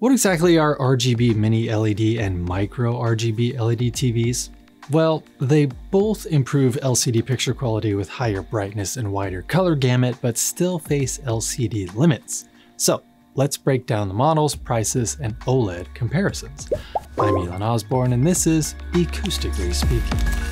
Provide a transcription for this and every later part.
What exactly are RGB mini-LED and micro-RGB LED TVs? Well, they both improve LCD picture quality with higher brightness and wider color gamut, but still face LCD limits. So let's break down the models, prices, and OLED comparisons. I'm Elon Osborne, and this is Acoustically Speaking.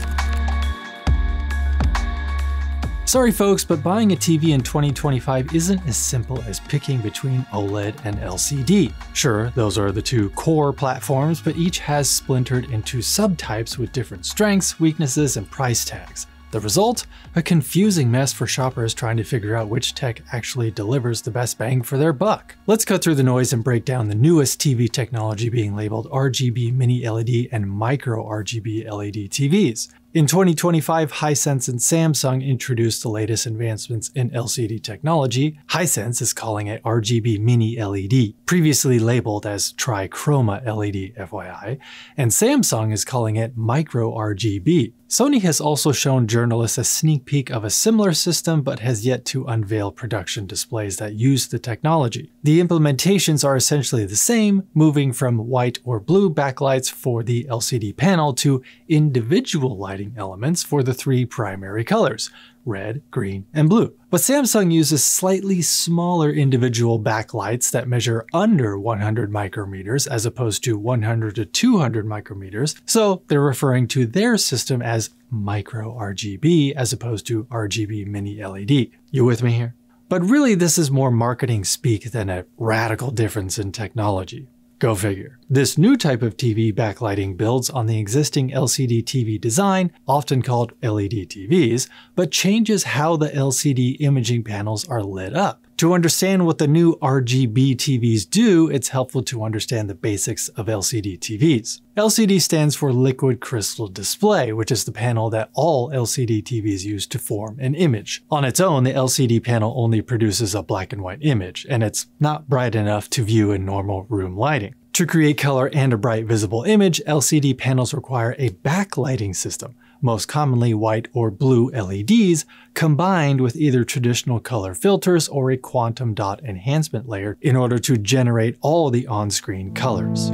Sorry folks, but buying a TV in 2025 isn't as simple as picking between OLED and LCD. Sure, those are the two core platforms, but each has splintered into subtypes with different strengths, weaknesses, and price tags. The result? A confusing mess for shoppers trying to figure out which tech actually delivers the best bang for their buck. Let's cut through the noise and break down the newest TV technology being labeled RGB mini-LED and micro-RGB LED TVs. In 2025, Hisense and Samsung introduced the latest advancements in LCD technology. Hisense is calling it RGB mini-LED, previously labeled as Trichroma LED, FYI, and Samsung is calling it micro-RGB. Sony has also shown journalists a sneak peek of a similar system, but has yet to unveil production displays that use the technology. The implementations are essentially the same, moving from white or blue backlights for the LCD panel to individual lighting elements for the three primary colors: red, green, and blue. But Samsung uses slightly smaller individual backlights that measure under 100 micrometers as opposed to 100 to 200 micrometers, so they're referring to their system as micro-RGB as opposed to RGB mini-LED. You with me here? But really, this is more marketing speak than a radical difference in technology. Go figure. This new type of TV backlighting builds on the existing LCD TV design, often called LED TVs, but changes how the LCD imaging panels are lit up. To understand what the new RGB TVs do, it's helpful to understand the basics of LCD TVs. LCD stands for liquid crystal display, which is the panel that all LCD TVs use to form an image. On its own, the LCD panel only produces a black and white image, and it's not bright enough to view in normal room lighting. To create color and a bright visible image, LCD panels require a backlighting system, most commonly white or blue LEDs, combined with either traditional color filters or a quantum dot enhancement layer in order to generate all the on-screen colors.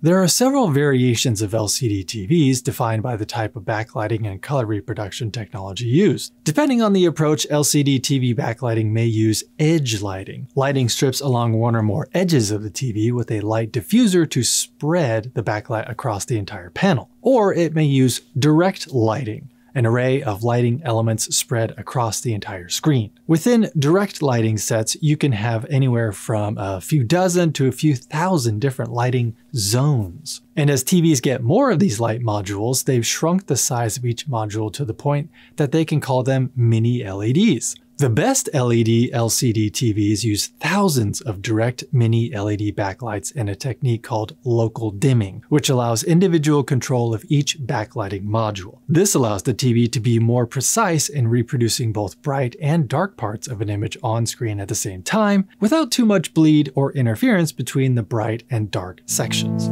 There are several variations of LCD TVs defined by the type of backlighting and color reproduction technology used. Depending on the approach, LCD TV backlighting may use edge lighting, lighting strips along one or more edges of the TV with a light diffuser to spread the backlight across the entire panel. Or it may use direct lighting, an array of lighting elements spread across the entire screen. Within direct lighting sets, you can have anywhere from a few dozen to a few thousand different lighting zones. And as TVs get more of these light modules, they've shrunk the size of each module to the point that they can call them mini LEDs. The best LED LCD TVs use thousands of direct mini LED backlights and a technique called local dimming, which allows individual control of each backlighting module. This allows the TV to be more precise in reproducing both bright and dark parts of an image on screen at the same time, without too much bleed or interference between the bright and dark sections.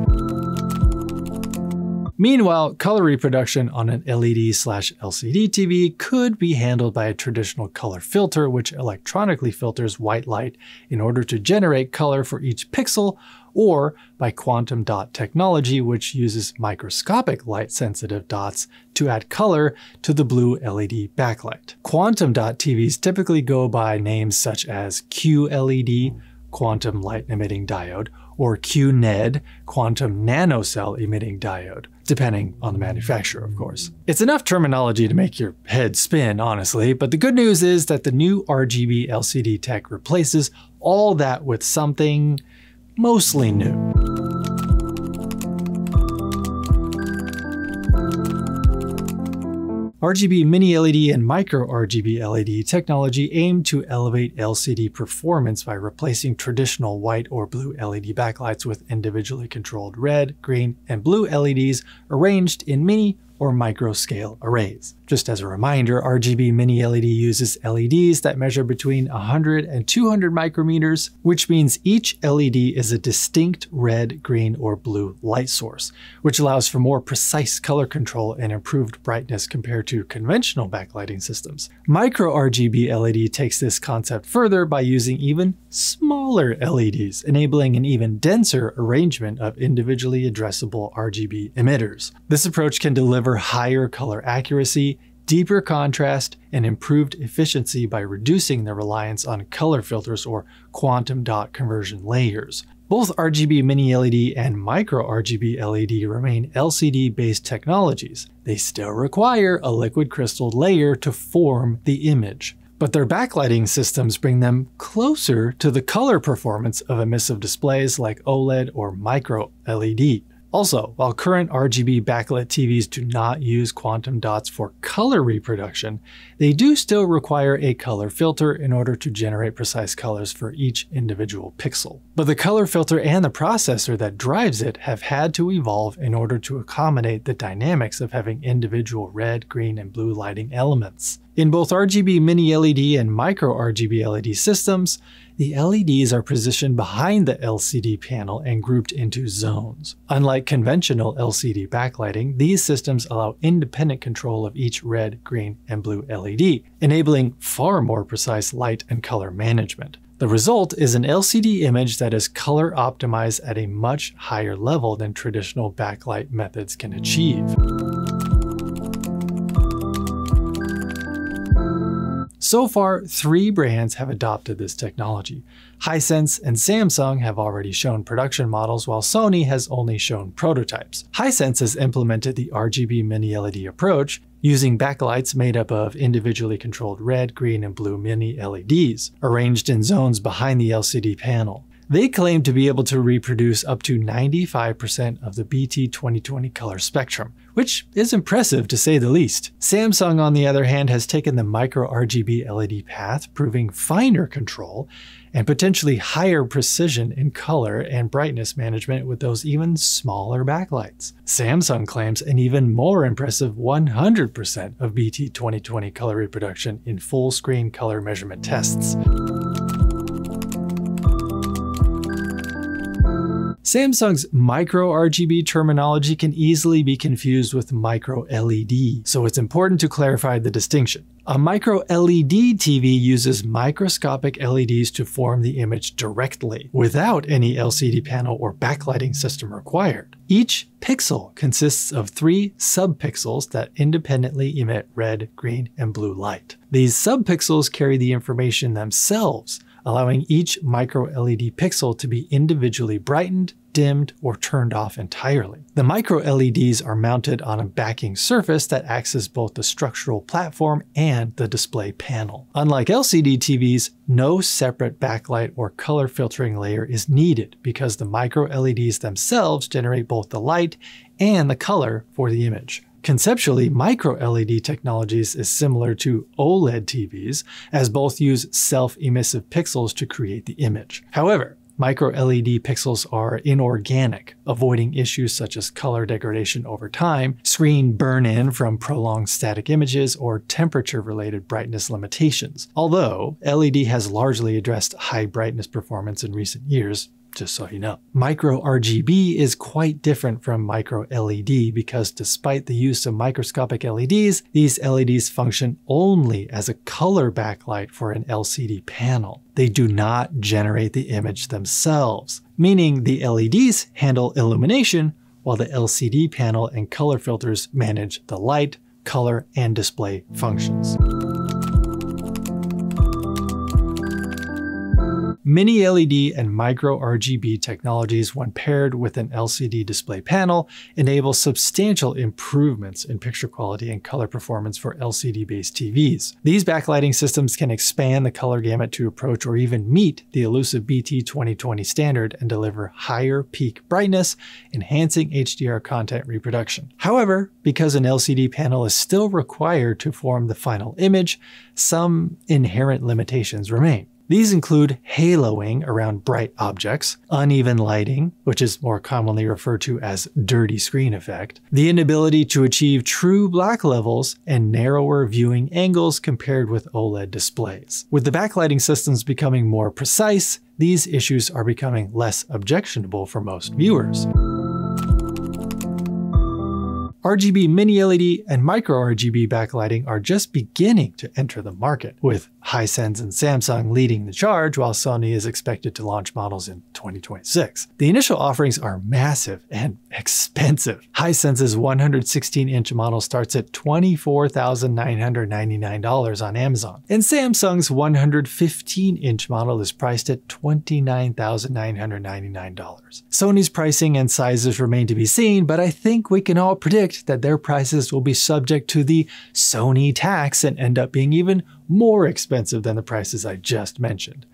Meanwhile, color reproduction on an LED/LCD TV could be handled by a traditional color filter, which electronically filters white light in order to generate color for each pixel, or by quantum dot technology, which uses microscopic light-sensitive dots to add color to the blue LED backlight. Quantum dot TVs typically go by names such as QLED, quantum light-emitting diode, or QNED, quantum nanocell emitting diode, depending on the manufacturer, of course. It's enough terminology to make your head spin, honestly, but the good news is that the new RGB LCD tech replaces all that with something mostly new. RGB mini-LED and micro-RGB LED technology aim to elevate LCD performance by replacing traditional white or blue LED backlights with individually controlled red, green, and blue LEDs arranged in mini or micro-scale arrays. Just as a reminder, RGB mini-LED uses LEDs that measure between 100 and 200 micrometers, which means each LED is a distinct red, green, or blue light source, which allows for more precise color control and improved brightness compared to conventional backlighting systems. Micro-RGB LED takes this concept further by using even smaller LEDs, enabling an even denser arrangement of individually addressable RGB emitters. This approach can deliver higher color accuracy, deeper contrast, and improved efficiency by reducing the reliance on color filters or quantum dot conversion layers. Both RGB mini-LED and micro-RGB LED remain LCD-based technologies. They still require a liquid crystal layer to form the image, but their backlighting systems bring them closer to the color performance of emissive displays like OLED or micro-LED. Also, while current RGB backlit TVs do not use quantum dots for color reproduction, they do still require a color filter in order to generate precise colors for each individual pixel. But the color filter and the processor that drives it have had to evolve in order to accommodate the dynamics of having individual red, green, and blue lighting elements. In both RGB mini-LED and micro-RGB LED systems, the LEDs are positioned behind the LCD panel and grouped into zones. Unlike conventional LCD backlighting, these systems allow independent control of each red, green, and blue LED, enabling far more precise light and color management. The result is an LCD image that is color optimized at a much higher level than traditional backlight methods can achieve. So far, three brands have adopted this technology. Hisense and Samsung have already shown production models, while Sony has only shown prototypes. Hisense has implemented the RGB mini-LED approach, using backlights made up of individually controlled red, green, and blue mini-LEDs, arranged in zones behind the LCD panel. They claim to be able to reproduce up to 95% of the BT 2020 color spectrum, which is impressive to say the least. Samsung, on the other hand, has taken the micro-RGB LED path, proving finer control and potentially higher precision in color and brightness management with those even smaller backlights. Samsung claims an even more impressive 100% of BT 2020 color reproduction in full-screen color measurement tests. Samsung's micro-RGB terminology can easily be confused with micro-LED, so it's important to clarify the distinction. A micro-LED TV uses microscopic LEDs to form the image directly, without any LCD panel or backlighting system required. Each pixel consists of three subpixels that independently emit red, green, and blue light. These subpixels carry the information themselves, allowing each micro-LED pixel to be individually brightened, dimmed, or turned off entirely. The micro-LEDs are mounted on a backing surface that acts as both the structural platform and the display panel. Unlike LCD TVs, no separate backlight or color filtering layer is needed because the micro-LEDs themselves generate both the light and the color for the image. Conceptually, micro-LED technologies is similar to OLED TVs, as both use self-emissive pixels to create the image. However, micro-LED pixels are inorganic, avoiding issues such as color degradation over time, screen burn-in from prolonged static images, or temperature-related brightness limitations. Although, LED has largely addressed high brightness performance in recent years, just so you know. Micro-RGB is quite different from micro-LED because despite the use of microscopic LEDs, these LEDs function only as a color backlight for an LCD panel. They do not generate the image themselves, meaning the LEDs handle illumination while the LCD panel and color filters manage the light, color, and display functions. Mini-LED and micro-RGB technologies, when paired with an LCD display panel, enable substantial improvements in picture quality and color performance for LCD-based TVs. These backlighting systems can expand the color gamut to approach or even meet the elusive BT 2020 standard and deliver higher peak brightness, enhancing HDR content reproduction. However, because an LCD panel is still required to form the final image, some inherent limitations remain. These include haloing around bright objects, uneven lighting, which is more commonly referred to as dirty screen effect, the inability to achieve true black levels, and narrower viewing angles compared with OLED displays. With the backlighting systems becoming more precise, these issues are becoming less objectionable for most viewers. RGB mini-LED and micro-RGB backlighting are just beginning to enter the market, with Hisense and Samsung leading the charge while Sony is expected to launch models in 2026. The initial offerings are massive and expensive. Hisense's 116-inch model starts at $24,999 on Amazon, and Samsung's 115-inch model is priced at $29,999. Sony's pricing and sizes remain to be seen, but I think we can all predict that their prices will be subject to the Sony tax and end up being even more expensive than the prices I just mentioned.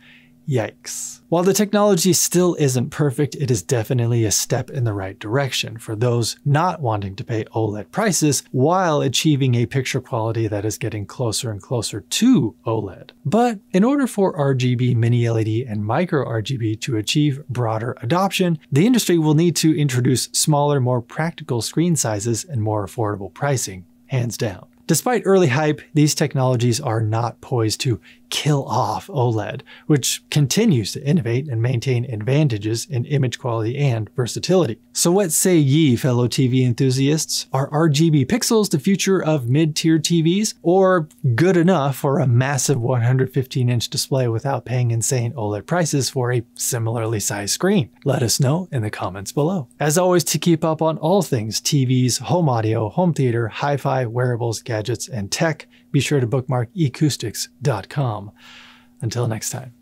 Yikes. While the technology still isn't perfect, it is definitely a step in the right direction for those not wanting to pay OLED prices while achieving a picture quality that is getting closer and closer to OLED. But in order for RGB mini-LED and micro-RGB to achieve broader adoption, the industry will need to introduce smaller, more practical screen sizes and more affordable pricing, hands down. Despite early hype, these technologies are not poised to kill off OLED, which continues to innovate and maintain advantages in image quality and versatility. So what say ye, fellow TV enthusiasts? Are RGB pixels the future of mid-tier TVs, or good enough for a massive 115-inch display without paying insane OLED prices for a similarly sized screen? Let us know in the comments below. As always, to keep up on all things TVs, home audio, home theater, hi-fi, wearables, gadgets, and tech, be sure to bookmark ecoustics.com. Until next time.